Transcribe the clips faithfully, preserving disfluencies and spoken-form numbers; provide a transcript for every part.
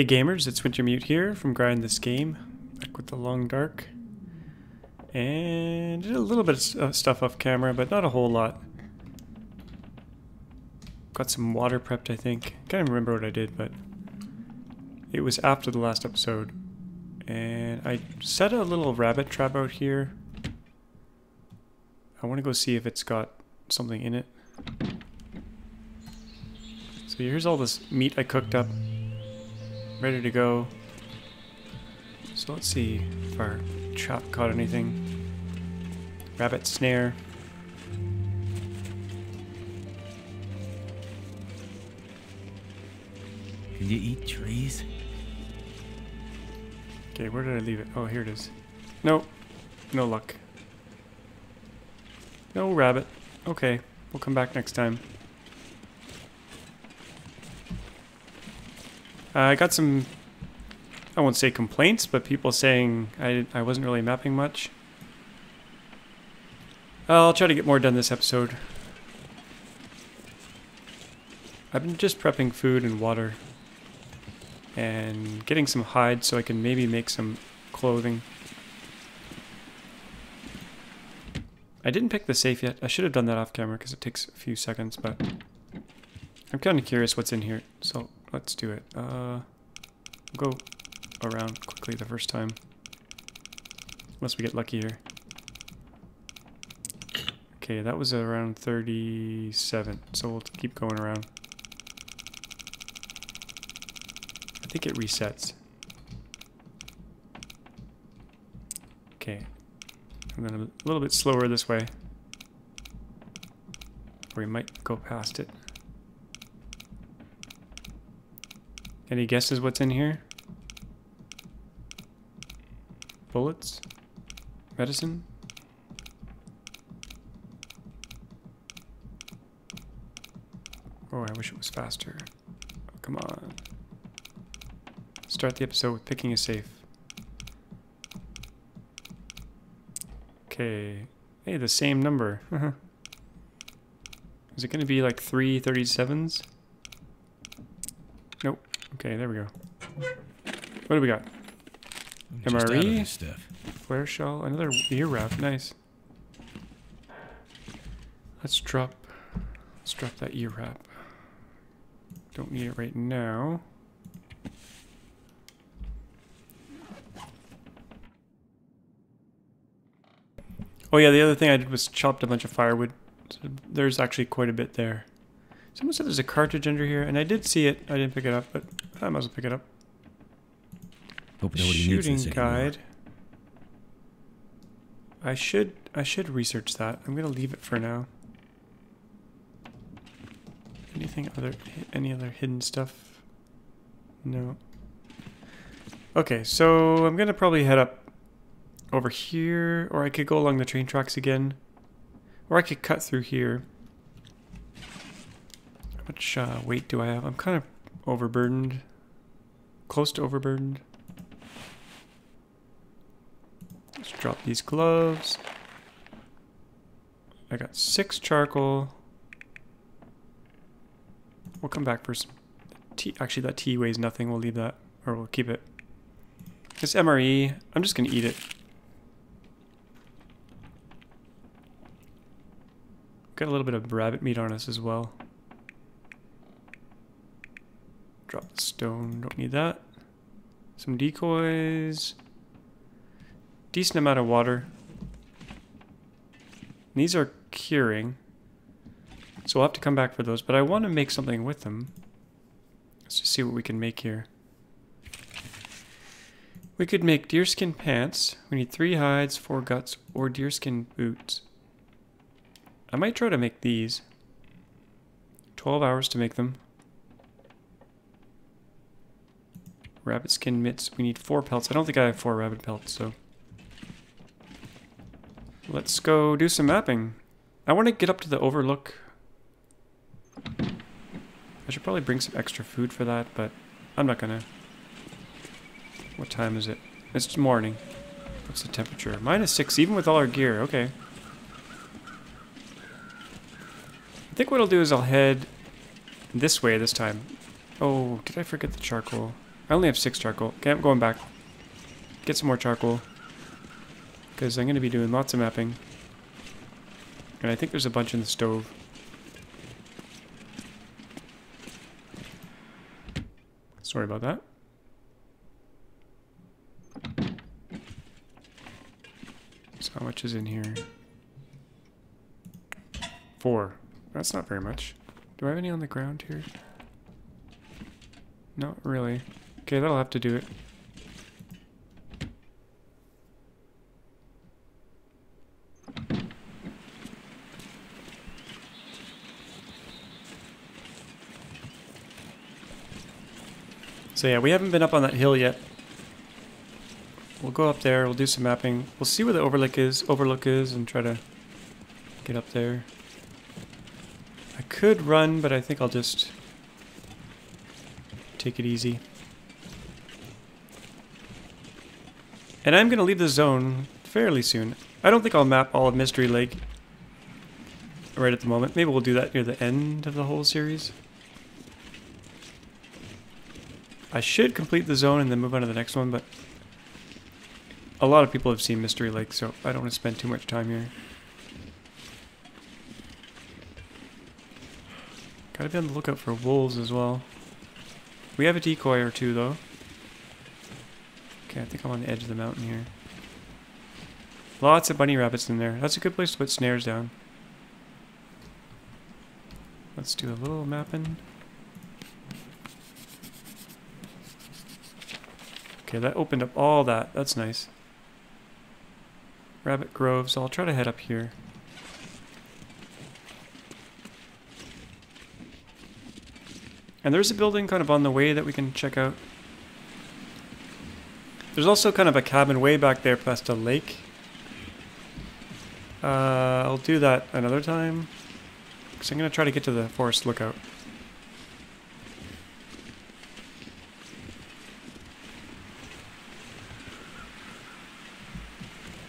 Hey gamers, it's Wintermute here from Grind This Game, back with The Long Dark. And did a little bit of stuff off camera, but not a whole lot. Got some water prepped, I think. Can't even remember what I did, but it was after the last episode. And I set a little rabbit trap out here. I want to go see if it's got something in it. So here's all this meat I cooked up, ready to go. So let's see if our chop caught anything. Rabbit snare. Can you eat trees? Okay, where did I leave it? Oh, here it is. No, no luck. No rabbit. Okay, we'll come back next time. Uh, I got some, I won't say complaints, but people saying I, I wasn't really mapping much. I'll try to get more done this episode. I've been just prepping food and water and getting some hide so I can maybe make some clothing. I didn't pick the safe yet. I should have done that off camera because it takes a few seconds, but I'm kind of curious what's in here, so let's do it. Uh, go around quickly the first time. Unless we get lucky here. Okay, that was around thirty-seven, so we'll keep going around. I think it resets. Okay, I'm going a little bit slower this way. Or we might go past it. Any guesses what's in here? Bullets? Medicine? Oh, I wish it was faster. Oh, come on. Start the episode with picking a safe. Okay. Hey, the same number. Is it going to be like three thirty-sevens? Nope. Okay, there we go. What do we got? M R E, stuff. Flare shell, another ear wrap, nice. Let's drop, let's drop that ear wrap. Don't need it right now. Oh yeah, the other thing I did was chopped a bunch of firewood. So there's actually quite a bit there. Someone said there's a cartridge under here, and I did see it. I didn't pick it up, but I might as well pick it up. Hope shooting guide. I should I should research that. I'm gonna leave it for now. Anything other any other hidden stuff? No. Okay, so I'm gonna probably head up over here, or I could go along the train tracks again, or I could cut through here. How much uh, weight do I have? I'm kind of overburdened. Close to overburdened. Let's drop these gloves. I got six charcoal. We'll come back for some tea. Actually, that tea weighs nothing. We'll leave that, or we'll keep it. This M R E, I'm just going to eat it. Got a little bit of rabbit meat on us as well. Drop the stone, don't need that. Some decoys. Decent amount of water. And these are curing. So we'll have to come back for those, but I want to make something with them. Let's just see what we can make here. We could make deerskin pants. We need three hides, four guts, or deerskin boots. I might try to make these. twelve hours to make them. Rabbit skin mitts. We need four pelts. I don't think I have four rabbit pelts, so let's go do some mapping. I want to get up to the overlook. I should probably bring some extra food for that, but I'm not gonna. What time is it? It's morning. What's the temperature? Minus six, even with all our gear. Okay. I think what I'll do is I'll head this way this time. Oh, did I forget the charcoal? I only have six charcoal. Okay, I'm going back. Get some more charcoal. Because I'm going to be doing lots of mapping. And I think there's a bunch in the stove. Sorry about that. So how much is in here? Four. That's not very much. Do I have any on the ground here? Not really. Okay, that'll have to do it. So yeah, we haven't been up on that hill yet. We'll go up there, we'll do some mapping. We'll see where the overlook is, overlook is and try to get up there. I could run, but I think I'll just take it easy. And I'm going to leave the zone fairly soon. I don't think I'll map all of Mystery Lake right at the moment. Maybe we'll do that near the end of the whole series. I should complete the zone and then move on to the next one, but a lot of people have seen Mystery Lake, so I don't want to spend too much time here. Gotta be on the lookout for wolves as well. We have a decoy or two, though. Okay, I think I'm on the edge of the mountain here. Lots of bunny rabbits in there. That's a good place to put snares down. Let's do a little mapping. Okay, that opened up all that. That's nice. Rabbit groves. I'll try to head up here. And there's a building kind of on the way that we can check out. There's also kind of a cabin way back there past a lake. Uh, I'll do that another time. Because I'm going to try to get to the forest lookout.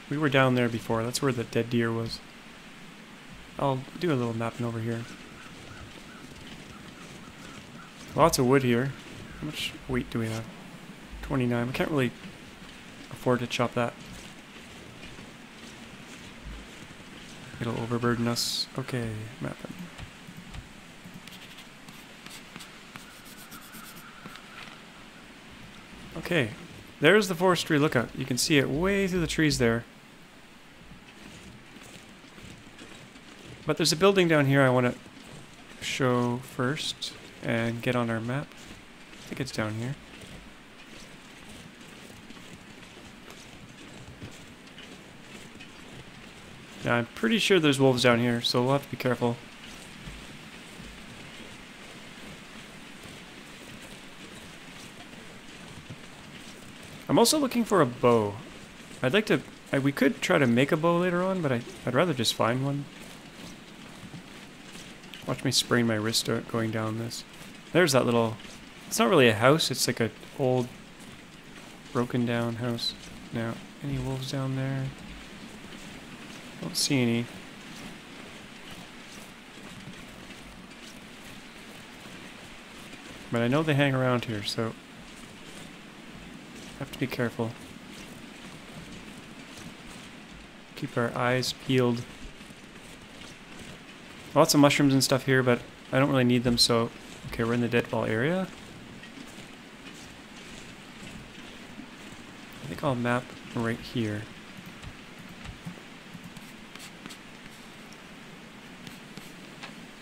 We were down there before. That's where the dead deer was. I'll do a little mapping over here. Lots of wood here. How much weight do we have? twenty-nine. We can't really afford to chop that. It'll overburden us. Okay, mapping. Okay, there's the forestry lookout. You can see it way through the trees there. But there's a building down here I want to show first. And get on our map. I think it's down here. Now I'm pretty sure there's wolves down here, so we'll have to be careful. I'm also looking for a bow. I'd like to... I, we could try to make a bow later on, but I, I'd rather just find one. Watch me sprain my wrist going down this. There's that little... It's not really a house, it's like an old broken down house. Now, any wolves down there? Don't see any. But I know they hang around here, so... Have to be careful. Keep our eyes peeled. Lots of mushrooms and stuff here, but I don't really need them, so... Okay, we're in the deadfall area. I think I'll map right here.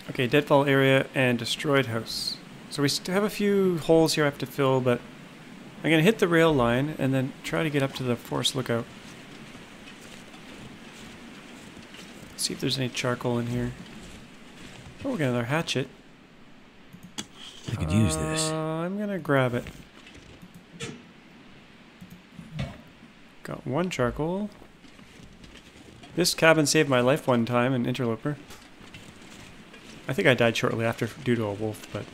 Okay, deadfall area and destroyed house. So we still have a few holes here I have to fill, but... I'm gonna hit the rail line and then try to get up to the forest lookout. See if there's any charcoal in here. Oh, we got another hatchet. I could uh, use this. I'm gonna grab it. Got one charcoal. This cabin saved my life one time in Interloper. I think I died shortly after due to a wolf, but...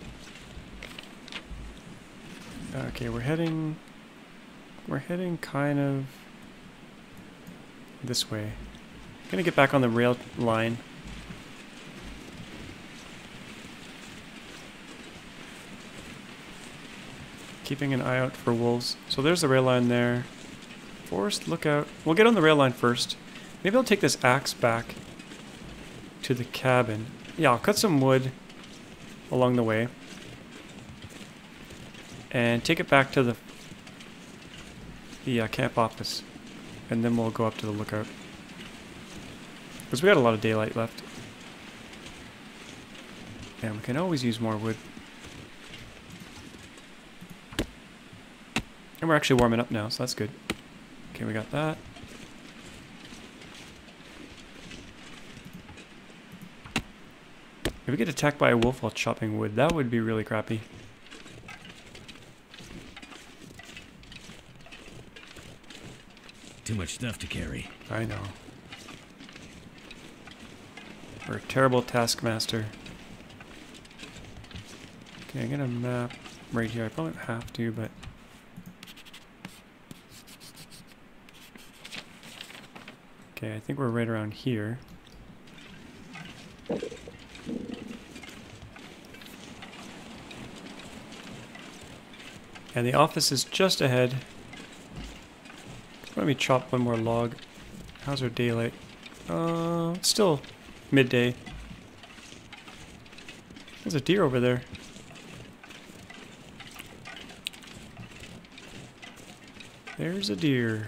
Okay, we're heading... We're heading kind of... this way. I'm gonna get back on the rail line. keeping an eye out for wolves. So there's the rail line there. Forest Lookout. We'll get on the rail line first. Maybe I'll take this axe back to the cabin. Yeah, I'll cut some wood along the way and take it back to the the uh, camp office, and then we'll go up to the lookout because we got a lot of daylight left and we can always use more wood. And we're actually warming up now, so that's good. Okay, we got that. If we get attacked by a wolf while chopping wood, that would be really crappy. Too much stuff to carry. I know. We're a terrible taskmaster. Okay, I'm gonna map right here. I probably don't have to, but... Okay, I think we're right around here. And the office is just ahead. Let me chop one more log. How's our daylight? Uh, it's still midday. There's a deer over there. There's a deer.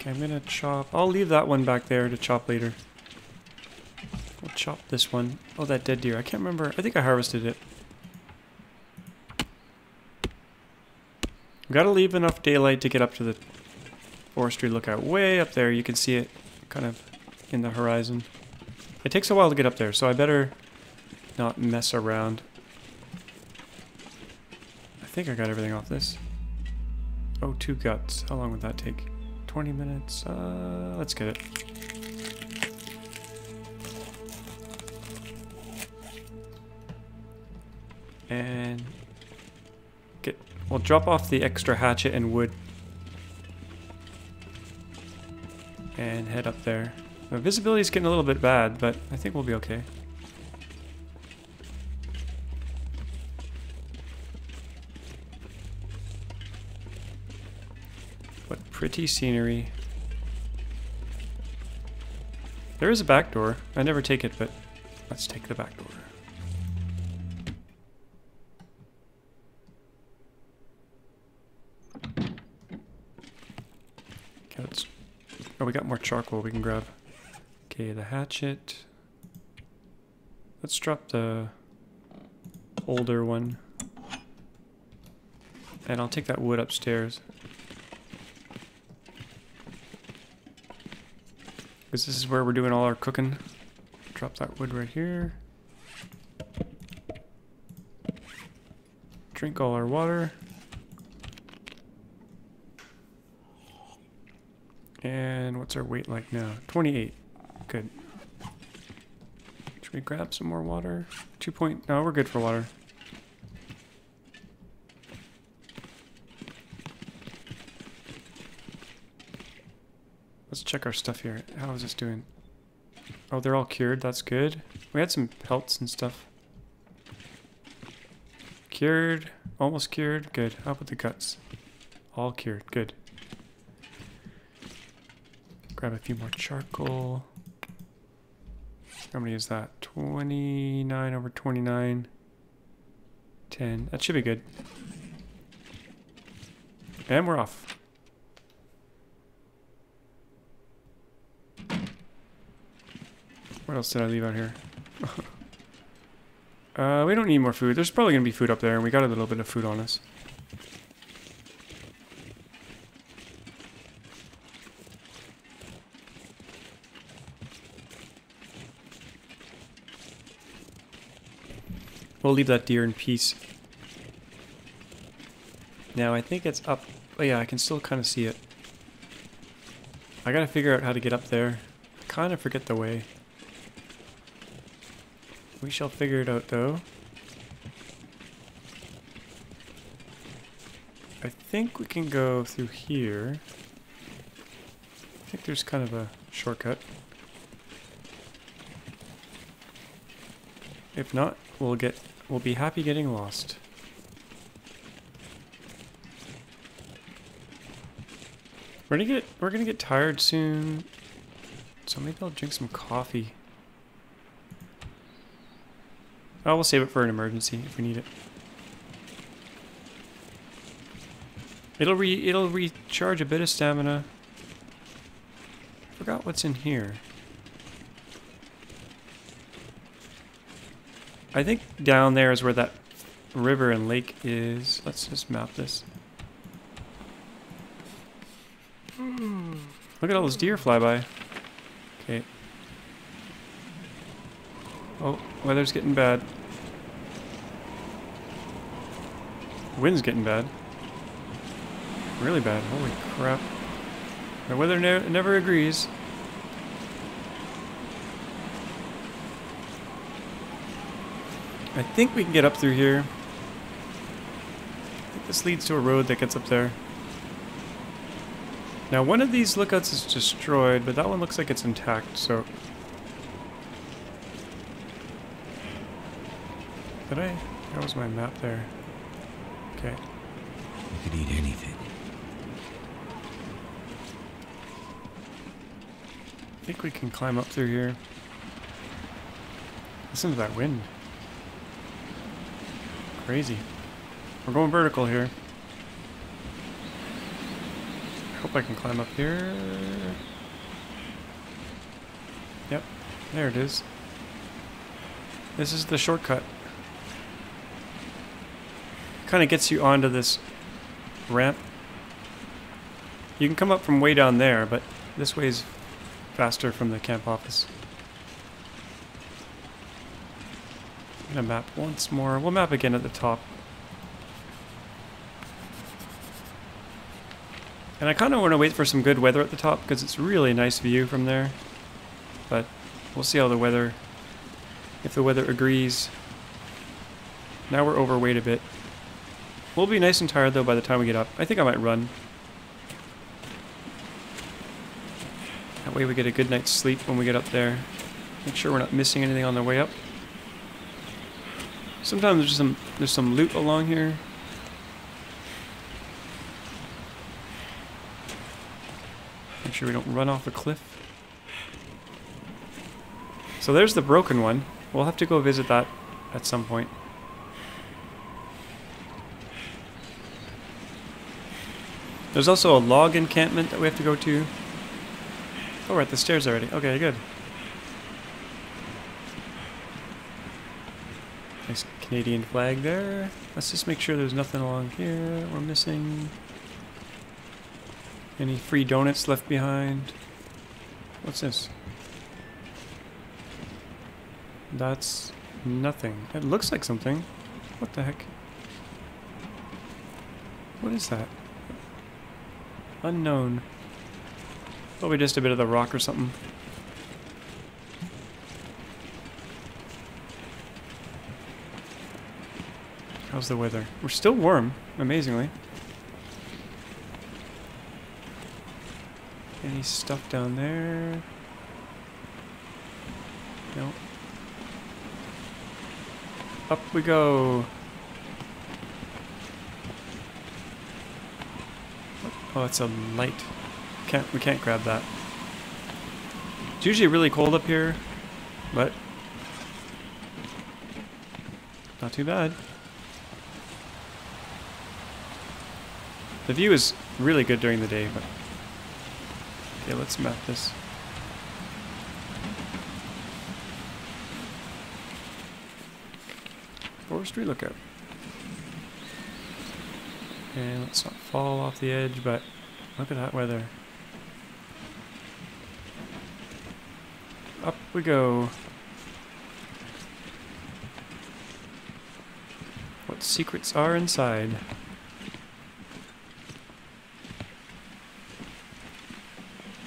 Okay, I'm gonna chop. I'll leave that one back there to chop later. We'll chop this one. Oh, that dead deer. I can't remember. I think I harvested it. We've got to leave enough daylight to get up to the forestry lookout. Way up there, you can see it kind of in the horizon. It takes a while to get up there, so I better not mess around. I think I got everything off this. Oh, two guts. How long would that take? twenty minutes. Uh, let's get it. And... We'll drop off the extra hatchet and wood and head up there. Now, visibility is getting a little bit bad, but I think we'll be okay. What pretty scenery. There is a back door. I never take it, but let's take the back door. Oh, we got more charcoal we can grab. Okay, the hatchet. Let's drop the older one. And I'll take that wood upstairs. Because this is where we're doing all our cooking. Drop that wood right here. Drink all our water. And what's our weight like now? twenty-eight. Good. Should we grab some more water? Two point... No, we're good for water. Let's check our stuff here. How is this doing? Oh, they're all cured. That's good. We had some pelts and stuff. Cured. Almost cured. Good. How about the guts? All cured. Good. Grab a few more charcoal. How many is that? twenty-nine over twenty-nine. ten. That should be good. And we're off. What else did I leave out here? uh, we don't need more food. There's probably going to be food up there, and we got a little bit of food on us. We'll leave that deer in peace. Now I think it's up. Oh yeah, I can still kind of see it. I gotta figure out how to get up there. I kind of forget the way. We shall figure it out though. I think we can go through here. I think there's kind of a shortcut. If not, we'll get will be happy getting lost. We're gonna get we're gonna get tired soon, so maybe I'll drink some coffee. Oh, we'll save it for an emergency if we need it. It'll re it'll recharge a bit of stamina. Forgot what's in here. I think down there is where that river and lake is. Let's just map this. Look at all those deer fly by. Okay. Oh, weather's getting bad. Wind's getting bad. Really bad. Holy crap. The weather ne- never agrees. I think we can get up through here. I think this leads to a road that gets up there. Now, one of these lookouts is destroyed, but that one looks like it's intact, so... Did I? That was my map there. Okay. You could eat anything. I think we can climb up through here. Listen to that wind. Crazy. We're going vertical here. Hope I can climb up here. Yep, there it is. This is the shortcut. Kind of gets you onto this ramp. You can come up from way down there, but this way is faster from the camp office. I'm gonna map once more. We'll map again at the top. And I kind of want to wait for some good weather at the top because it's really a nice view from there. But we'll see how the weather, if the weather agrees. Now we're overweight a bit. We'll be nice and tired though by the time we get up. I think I might run. That way we get a good night's sleep when we get up there. Make sure we're not missing anything on the way up. Sometimes there's some, there's some loot along here. Make sure we don't run off a cliff. So there's the broken one. We'll have to go visit that at some point. There's also a log encampment that we have to go to. Oh, we're at the stairs already. Okay, good. Nice Canadian flag there. Let's just make sure there's nothing along here we're missing. Any free donuts left behind? What's this? That's nothing. It looks like something. What the heck? What is that? Unknown. Probably just a bit of the rock or something. How's the weather? We're still warm, amazingly. Any stuff down there? Nope. Up we go. Oh, it's a light. Can't we can't grab that. It's usually really cold up here, but not too bad. The view is really good during the day, but okay, let's map this. Forestry Lookout. And let's not fall off the edge, but look at that weather. Up we go. What secrets are inside?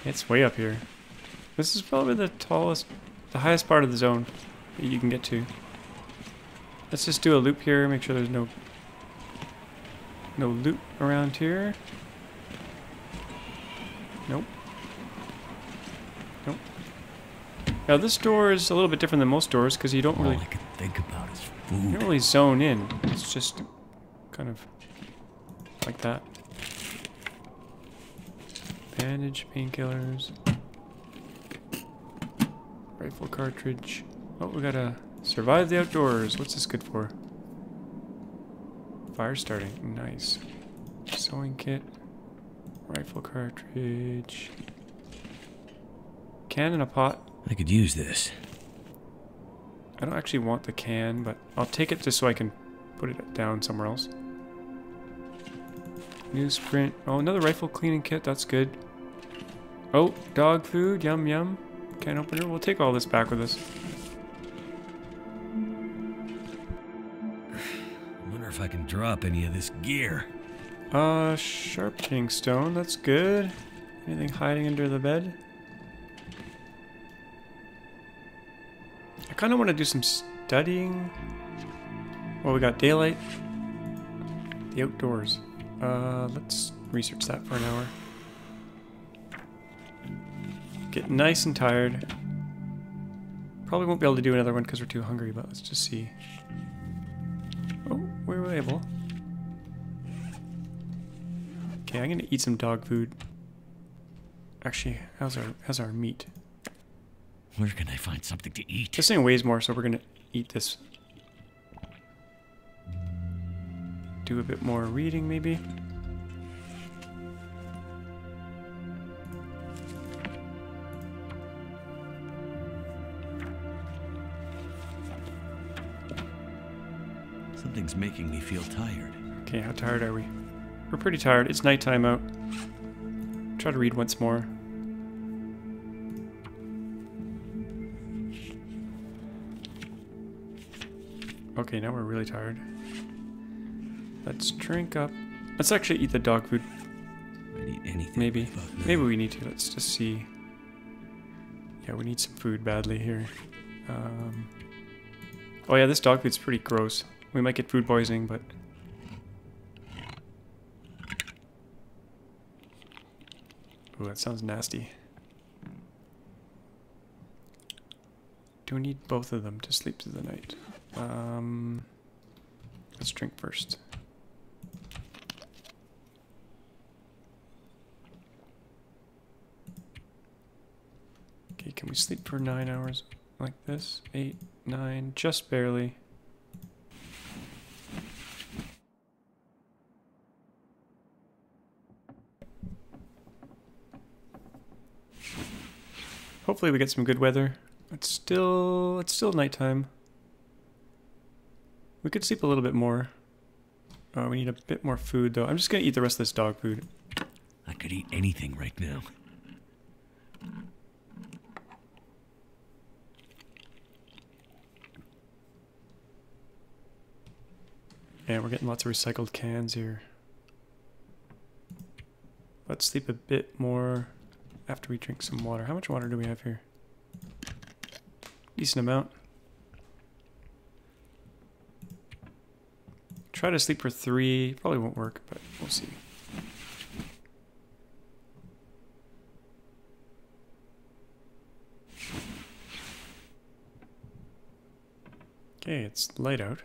It's way up here. This is probably the tallest, the highest part of the zone that you can get to. Let's just do a loop here, make sure there's no no loot around here. Nope. Nope. Now this door is a little bit different than most doors because you don't All really... All I can think about is food. You don't really zone in. It's just kind of like that. Bandage, painkillers, rifle cartridge. Oh, we gotta survive the outdoors. What's this good for? Fire starting. Nice. Sewing kit. Rifle cartridge. Can in a pot. I could use this. I don't actually want the can, but I'll take it just so I can put it down somewhere else. Newsprint. Oh, another rifle cleaning kit. That's good. Oh, dog food. Yum, yum. Can opener. We'll take all this back with us. I wonder if I can drop any of this gear. Uh, sharpening stone. That's good. Anything hiding under the bed? I kind of want to do some studying. Well, we got daylight. The outdoors. Uh, let's research that for an hour. Get nice and tired. Probably won't be able to do another one because we're too hungry, but let's just see. Oh, we were able. Okay, I'm gonna eat some dog food. Actually, how's our how's our meat? Where can I find something to eat? This thing weighs more, so we're gonna eat this. Do a bit more reading, maybe. Something's making me feel tired. Okay, how tired are we? We're pretty tired. It's nighttime out. Try to read once more. Okay, now we're really tired. Let's drink up. Let's actually eat the dog food. I'd eat anything. Maybe. Maybe we need to. Let's just see. Yeah, we need some food badly here. Um, oh yeah, this dog food's pretty gross. We might get food poisoning, but... Ooh, that sounds nasty. Do we need both of them to sleep through the night? Um, let's drink first. Okay, can we sleep for nine hours like this? Eight, nine, just barely. Hopefully we get some good weather. It's still, it's still nighttime. We could sleep a little bit more. Uh, we need a bit more food though. I'm just gonna eat the rest of this dog food. I could eat anything right now. Yeah, we're getting lots of recycled cans here. Let's sleep a bit more after we drink some water. How much water do we have here? Decent amount. Try to sleep for three. Probably won't work, but we'll see. Okay, it's light out.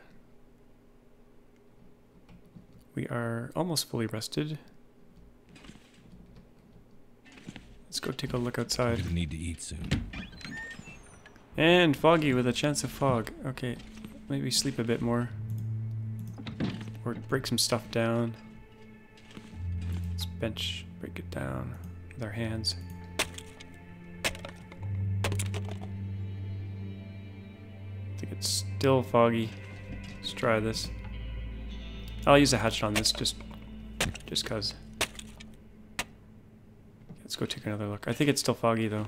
We are almost fully rested. Let's go take a look outside. We need to eat soon. And foggy with a chance of fog. Okay, maybe sleep a bit more. Or break some stuff down. Let's bench, break it down with our hands. I think it's still foggy. Let's try this. I'll use a hatchet on this just just cause. Let's go take another look. I think it's still foggy though.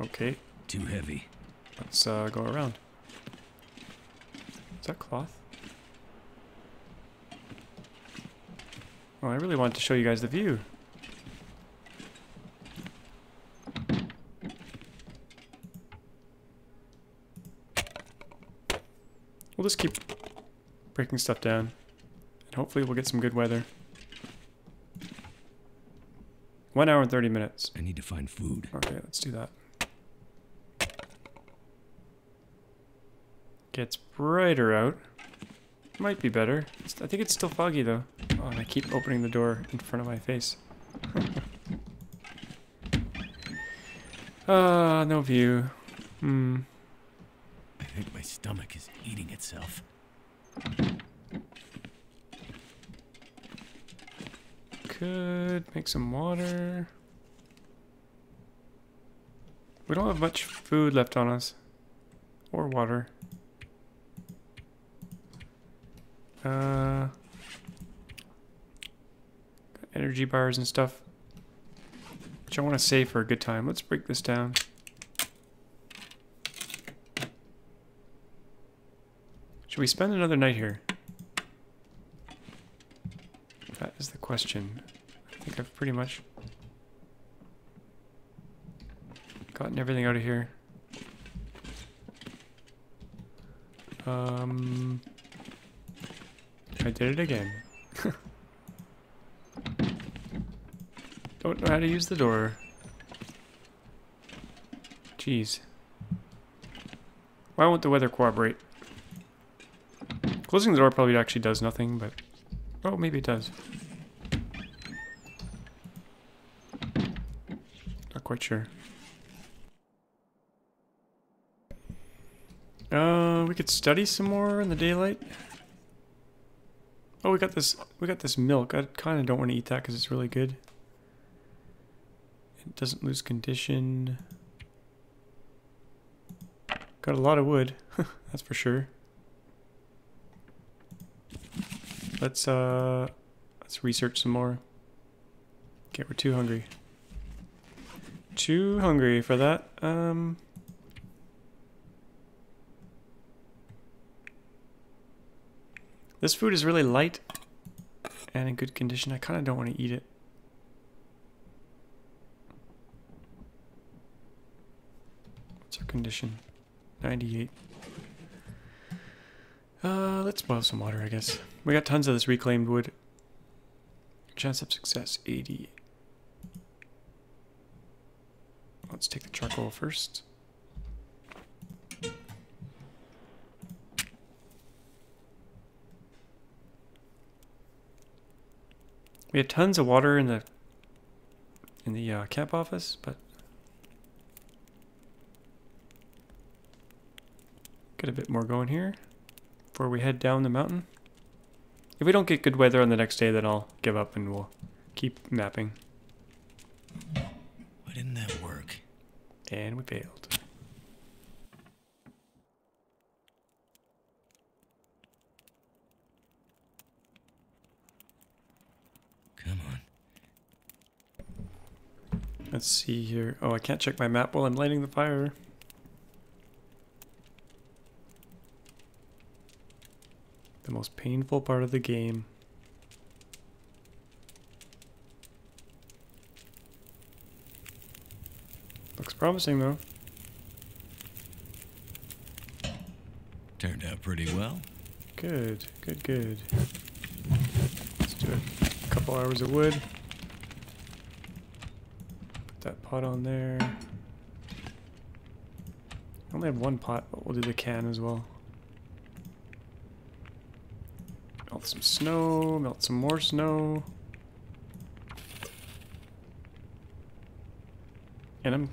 Okay. Too heavy. Let's uh, go around. Is that cloth? Oh, I really wanted to show you guys the view. We'll just keep breaking stuff down, and hopefully we'll get some good weather. One hour and thirty minutes. I need to find food. Okay, let's do that. gets brighter out. Might be better. I think it's still foggy though. Oh, and I keep opening the door in front of my face. Ah, uh, no view. Hmm. I think my stomach is eating itself. Could make some water. We don't have much food left on us. Or water. Uh, energy bars and stuff, which I want to save for a good time. Let's break this down. Should we spend another night here? That is the question. I think I've pretty much gotten everything out of here. Um, I did it again. Don't know how to use the door. Jeez. Why won't the weather cooperate? Closing the door probably actually does nothing, but... oh, maybe it does. Not quite sure. Uh, we could study some more in the daylight. Oh, we got this. We got this milk. I kind of don't want to eat that because it's really good. It doesn't lose condition. Got a lot of wood. That's for sure. Let's uh, let's research some more. Okay, we're too hungry. Too hungry for that. Um. This food is really light and in good condition. I kind of don't want to eat it. What's our condition? ninety-eight. Uh, let's boil some water, I guess. We got tons of this reclaimed wood. Chance of success, eighty. Let's take the charcoal first. We had tons of water in the in the uh, camp office, but get a bit more going here before we head down the mountain. If we don't get good weather on the next day, then I'll give up and we'll keep mapping. Why didn't that work? And we failed. Let's see here. Oh, I can't check my map while I'm lighting the fire. The most painful part of the game. Looks promising, though. Turned out pretty well. Good, good, good. Let's do a couple hours of wood. That pot on there. I only have one pot, but we'll do the can as well. Melt some snow, melt some more snow. And I'm,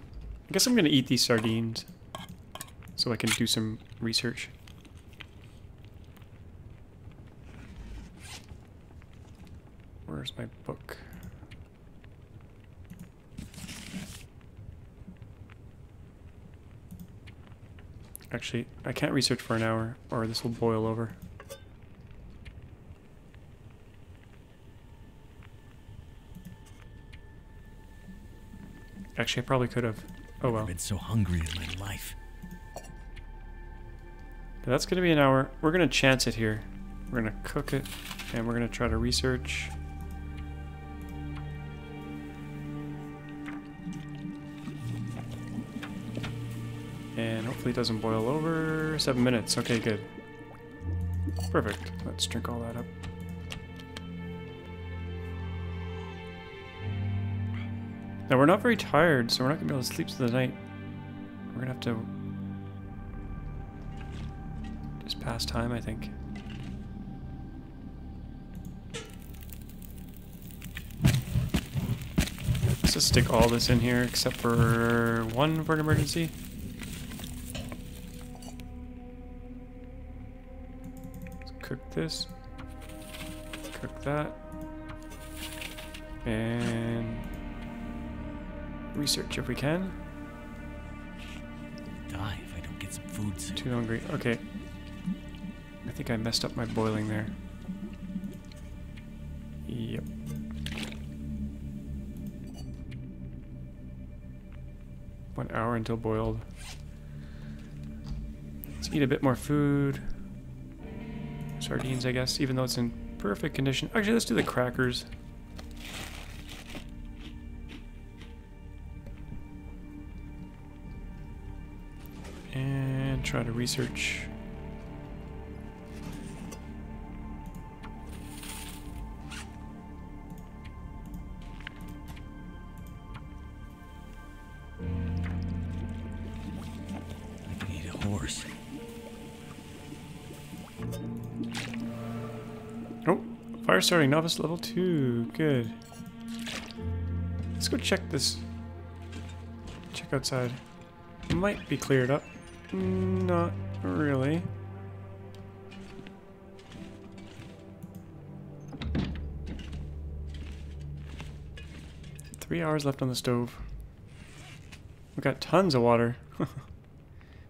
I guess I'm gonna eat these sardines so I can do some research. Where's my book? Actually, I can't research for an hour, or this will boil over. Actually, I probably could have. Oh well. I've been so hungry in my life. But that's going to be an hour. We're going to chance it here. We're going to cook it, and we're going to try to research. And hopefully it doesn't boil over. Seven minutes. Okay, good. Perfect. Let's drink all that up. Now, we're not very tired, so we're not going to be able to sleep through the night. We're going to have to past time, I think. Let's just stick all this in here except for one for an emergency. Let's cook this. Cook that. And research if we can. Die if I don't get some food soon. Too hungry. Okay. I think I messed up my boiling there. Yep. One hour until boiled. Let's eat a bit more food. Sardines, I guess, even though it's in perfect condition. Actually, let's do the crackers. And try to research. I need a horse. Oh, fire starting novice level two. Good. Let's go check this. Check outside. It might be cleared up. Not really. Three hours left on the stove. We've got tons of water.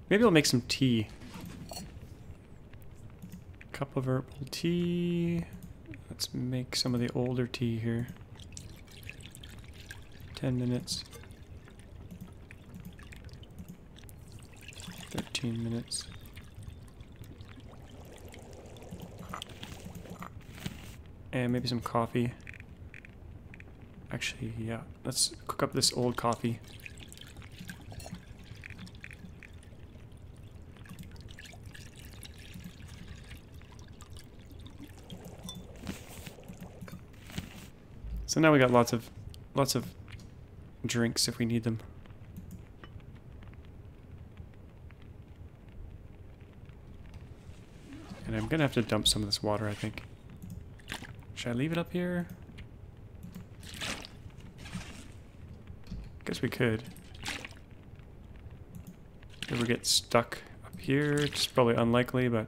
Maybe I'll make some tea. Cup of herbal tea. Let's make some of the older tea here. Ten minutes. Minutes. And maybe some coffee. Actually, yeah. Let's cook up this old coffee. So now we got lots of lots of drinks if we need them. And I'm gonna have to dump some of this water, I think. Should I leave it up here? Guess we could. If we get stuck up here, it's probably unlikely, but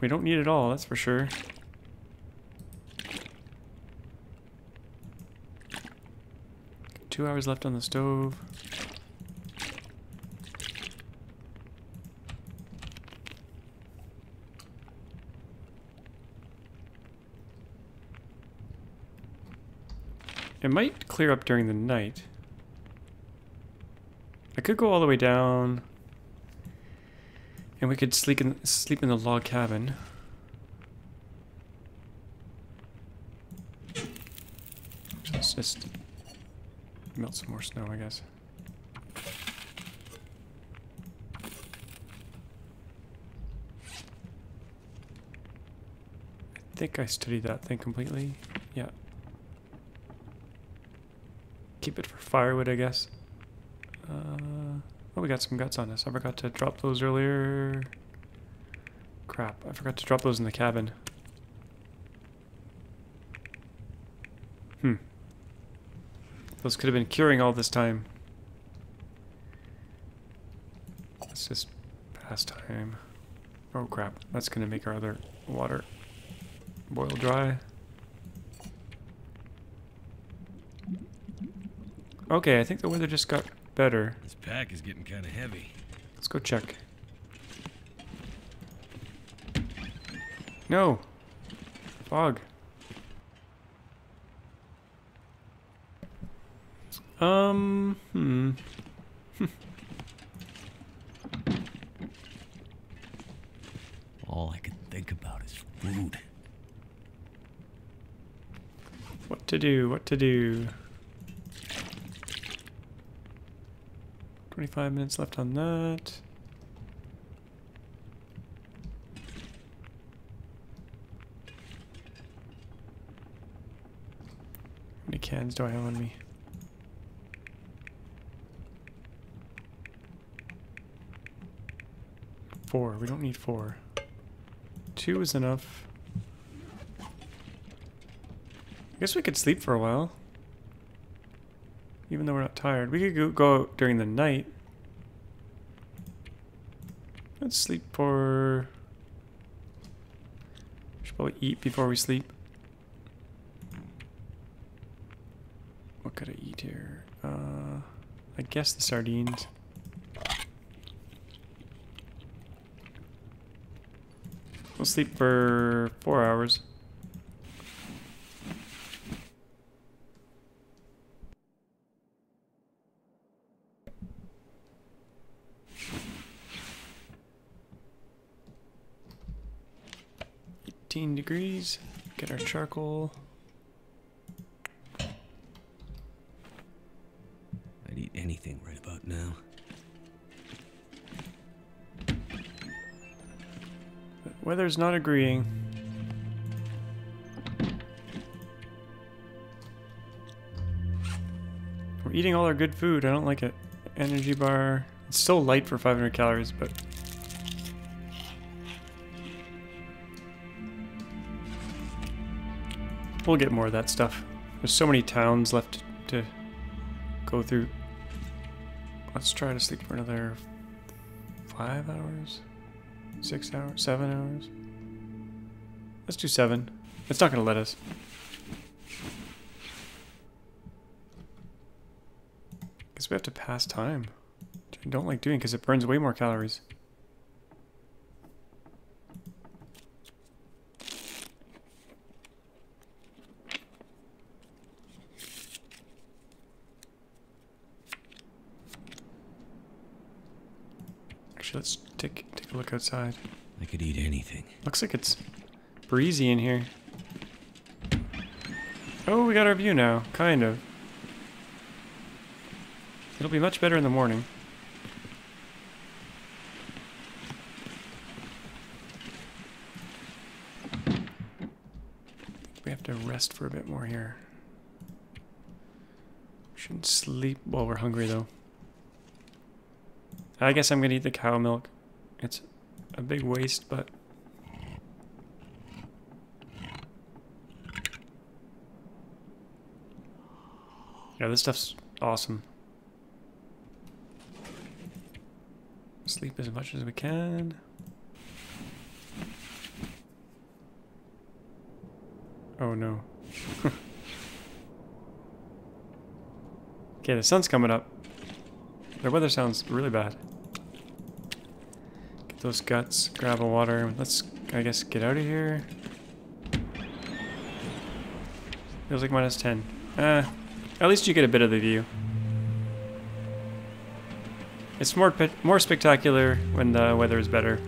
we don't need it all, that's for sure. Two hours left on the stove. It might clear up during the night. I could go all the way down, and we could sleep in sleep in the log cabin. Let's just melt some more snow, I guess. I think I studied that thing completely. Yeah. Keep it for firewood, I guess. Uh, oh, we got some guts on us. I forgot to drop those earlier. Crap, I forgot to drop those in the cabin. Hmm. Those could have been curing all this time. Let's just pass time. Oh crap, that's gonna make our other water boil dry. Okay, I think the weather just got better. This pack is getting kind of heavy. Let's go check. No! Fog. Um, hmm. All I can think about is food. What to do, what to do. twenty-five minutes left on that. How many cans do I have on me? four. We don't need four. Two is enough. I guess we could sleep for a while. Even though we're not tired. We could go, go out during the night. Let's sleep for... We should probably eat before we sleep. What could I eat here? Uh, I guess the sardines. We'll sleep for four hours. eighteen degrees. Get our charcoal. I'd eat anything right about now. Weather's not agreeing. We're eating all our good food. I don't like it. Energy bar. It's so light for five hundred calories, but... We'll get more of that stuff. There's so many towns left to go through. Let's try to sleep for another five hours. Six hours? Seven hours? Let's do seven. It's not going to let us. Because we have to pass time. Which I don't like doing because it burns way more calories. Actually, let's take... Look outside. I could eat anything. Looks like it's breezy in here. Oh, we got our view now. Kind of. It'll be much better in the morning. We have to rest for a bit more here. Shouldn't sleep while we're hungry, though. I guess I'm gonna eat the cow milk. It's a big waste, but yeah, this stuff's awesome. Sleep as much as we can. Oh no. Okay, the sun's coming up. The weather sounds really bad. Those guts, grab a water. Let's, I guess, get out of here. Feels like minus ten. Uh, at least you get a bit of the view. It's more more spectacular when the weather is better.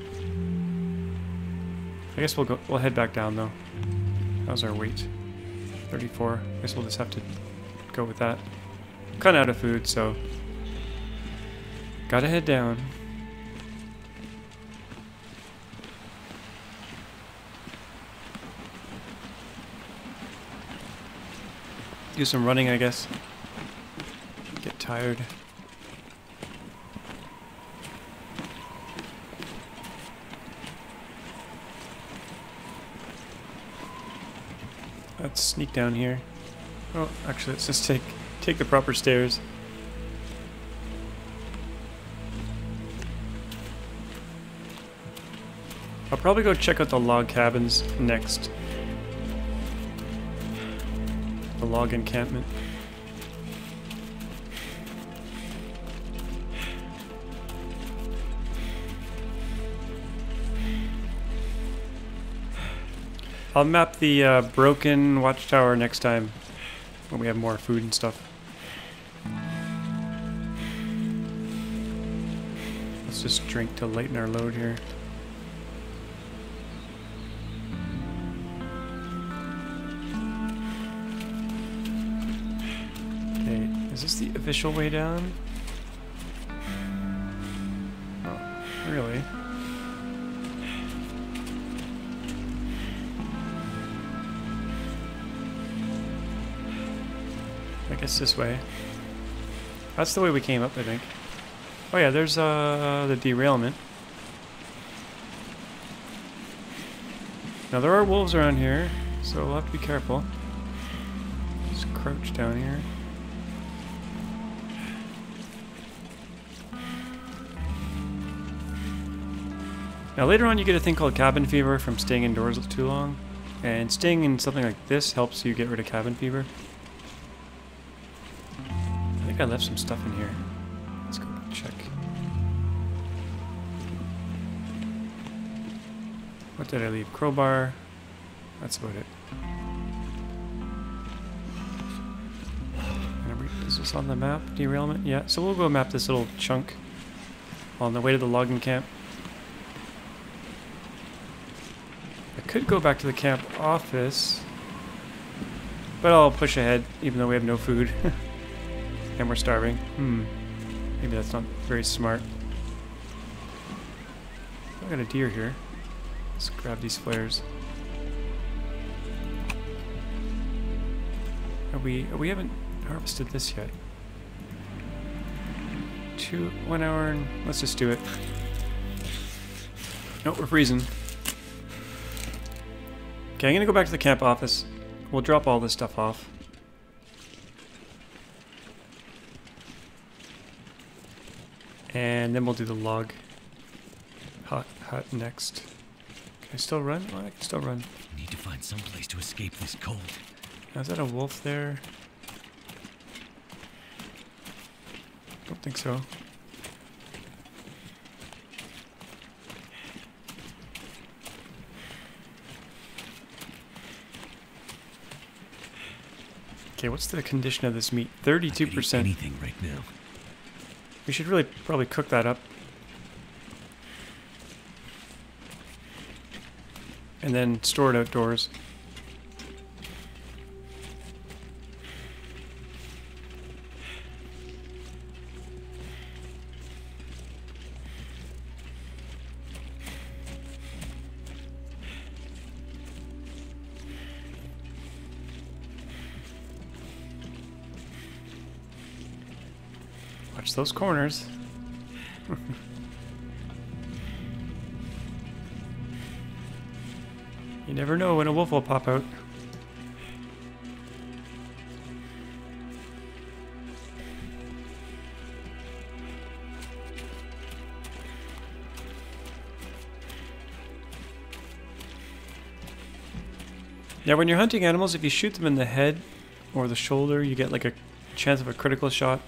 I guess we'll go. We'll head back down though. How's our weight? thirty-four. I guess we'll just have to go with that. Kind of out of food, so gotta head down. Do some running, I guess. Get tired. Let's sneak down here. Oh, actually, let's just take take the proper stairs. I'll probably go check out the log cabins next. The log encampment. I'll map the uh, broken watchtower next time when we have more food and stuff. Let's just drink to lighten our load here. Is this the official way down? Oh, really? I guess this way. That's the way we came up, I think. Oh yeah, there's uh, the derailment. Now there are wolves around here, so we'll have to be careful. Just crouch down here. Now later on you get a thing called cabin fever from staying indoors too long, and staying in something like this helps you get rid of cabin fever. I think I left some stuff in here. Let's go check. What did I leave? Crowbar. That's about it. Is this on the map? Derailment? Yeah, so we'll go map this little chunk on the way to the logging camp. Could go back to the camp office, but I'll push ahead even though we have no food and we're starving. Hmm, maybe that's not very smart. I got a deer here. Let's grab these flares. Are we we haven't harvested this yet. Two one hour and let's just do it. Nope, we're freezing. Okay, I'm gonna go back to the camp office. We'll drop all this stuff off. And then we'll do the log hut, hut next. Can I still run? Oh, I can still run. Need to find some place to escape this cold. Now, is that a wolf there? Don't think so. Okay, what's the condition of this meat? thirty-two percent. Anything right now. We should really probably cook that up. And then store it outdoors. Watch those corners. You never know when a wolf will pop out. Now when you're hunting animals, if you shoot them in the head or the shoulder, you get like a chance of a critical shot.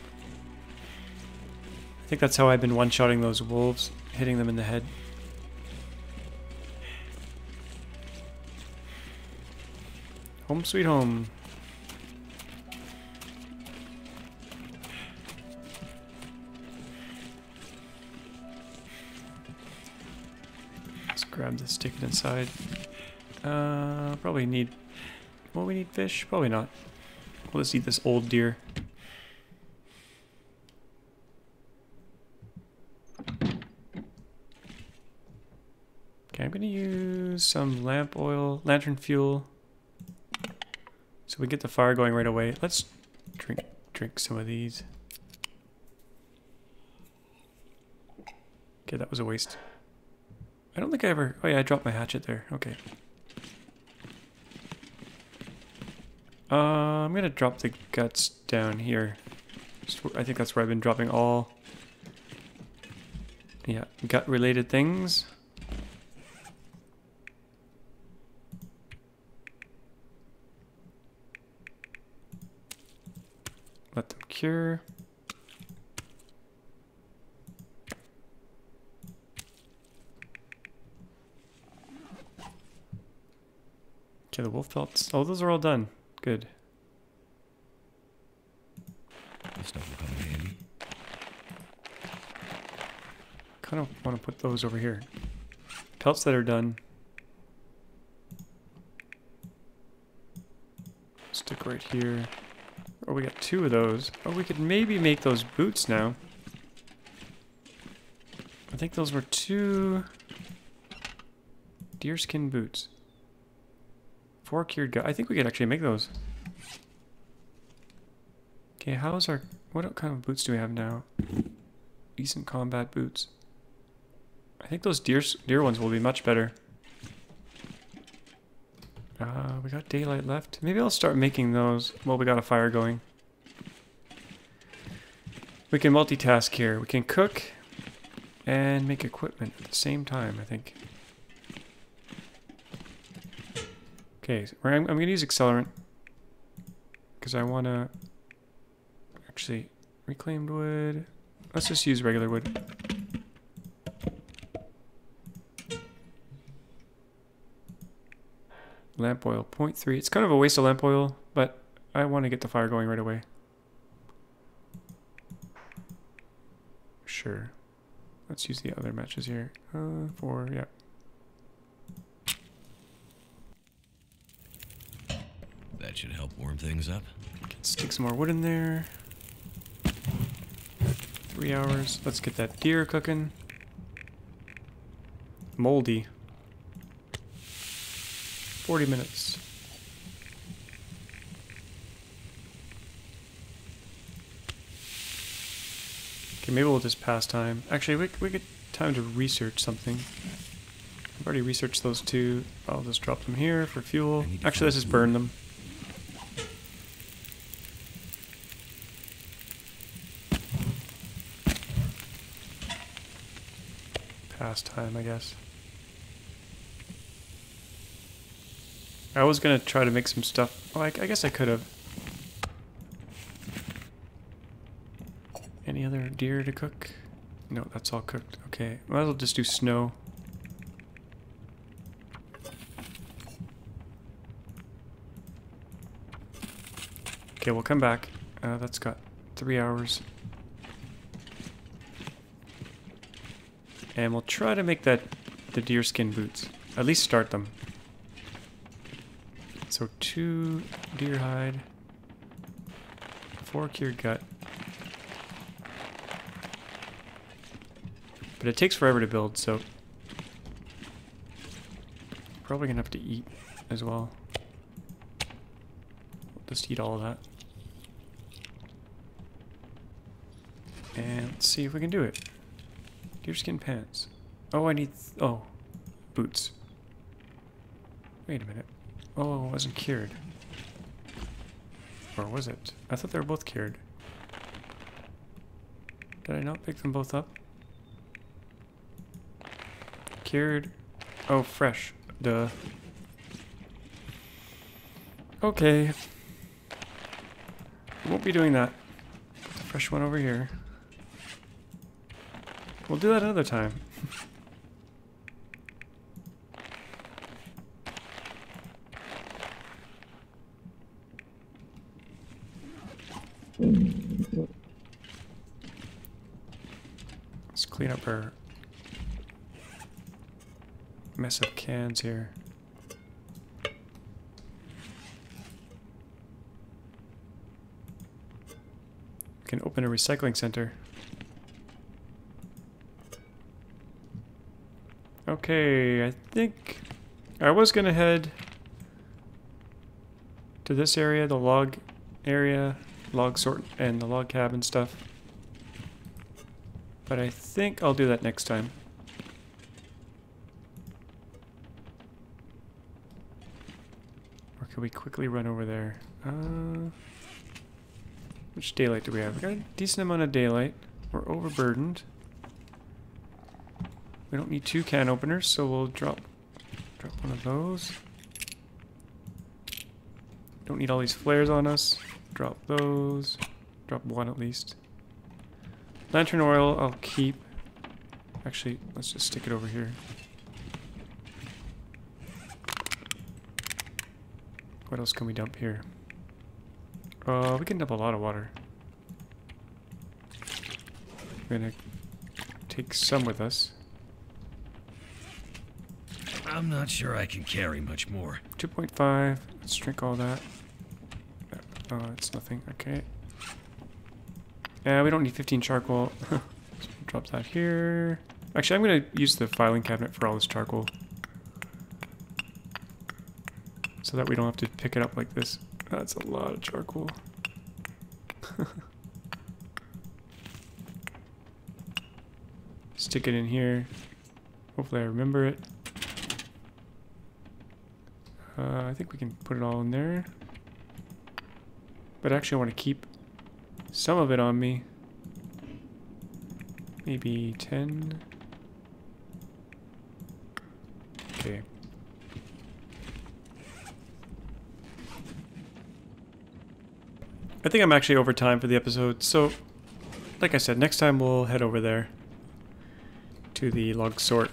I think that's how I've been one-shotting those wolves, hitting them in the head. Home sweet home. Let's grab this, stick it inside. Uh, probably need... Will we need fish? Probably not. We'll just eat this old deer. Okay, I'm gonna use some lamp oil, lantern fuel, so we get the fire going right away. Let's drink drink some of these. Okay, that was a waste. I don't think I ever, oh yeah, I dropped my hatchet there, okay. Uh, I'm gonna drop the guts down here. I think that's where I've been dropping all, yeah, gut-related things. Let them cure. Okay, the wolf pelts. Oh, those are all done. Good. Kind of want to put those over here. Pelts that are done. Stick right here. Oh, we got two of those. Oh, we could maybe make those boots now. I think those were two deerskin boots. Four cured guys. I think we could actually make those. Okay, how's our... What kind of boots do we have now? Decent combat boots. I think those deer, deer ones will be much better. Uh, we got daylight left. Maybe I'll start making those while we got a fire going. We can multitask here. We can cook and make equipment at the same time, I think. Okay, so I'm, I'm going to use accelerant because I want to actually reclaimed wood. Let's just use regular wood. Lamp oil, zero point three. It's kind of a waste of lamp oil, but I want to get the fire going right away. Sure. Let's use the other matches here. Uh, four, yeah. That should help warm things up. Stick some more wood in there. Three hours. Let's get that deer cooking. Moldy. Forty minutes. Okay, maybe we'll just pass time. Actually, we we get time to research something. I've already researched those two. I'll just drop them here for fuel. Actually, let's just burn them. Pass time, I guess. I was going to try to make some stuff. Like, I guess I could have. Any other deer to cook? No, that's all cooked. Okay, might as well just do snow. Okay, we'll come back. Uh, that's got three hours. And we'll try to make that the deer skin boots. At least start them. So two deer hide, four cured gut. But it takes forever to build, so probably gonna have to eat as well. We'll just eat all of that. And let's see if we can do it. Deerskin pants. Oh, I need, oh, boots. Wait a minute. Oh, it wasn't cured. Or was it? I thought they were both cured. Did I not pick them both up? Cured. Oh, fresh. Duh. Okay. Won't be doing that. Put the fresh one over here. We'll do that another time. Let's clean up our mess of cans here. We can open a recycling center. Okay, I think I was gonna head to this area, the log area, log sort and the log cabin stuff. But I think I'll do that next time. Or can we quickly run over there? Uh, which daylight do we have? We got a decent amount of daylight. We're overburdened. We don't need two can openers, so we'll drop, drop one of those. Don't need all these flares on us. Drop those. Drop one at least. Lantern oil I'll keep. Actually, let's just stick it over here. What else can we dump here? Uh, we can dump a lot of water. We're gonna take some with us. I'm not sure I can carry much more. two point five. Let's drink all that. Oh, it's nothing. Okay. Yeah, we don't need fifteen charcoal. Drop that here. Actually, I'm going to use the filing cabinet for all this charcoal. So that we don't have to pick it up like this. That's a lot of charcoal. Stick it in here. Hopefully I remember it. Uh, I think we can put it all in there. But actually I want to keep some of it on me. Maybe ten. Okay. I think I'm actually over time for the episode, so like I said, next time we'll head over there to the log sort.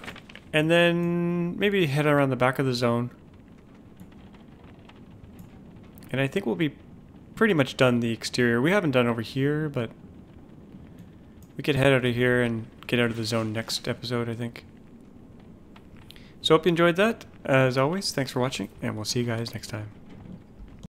And then maybe head around the back of the zone. And I think we'll be pretty much done the exterior. We haven't done over here, but we could head out of here and get out of the zone next episode, I think. So hope you enjoyed that. As always, thanks for watching, and we'll see you guys next time.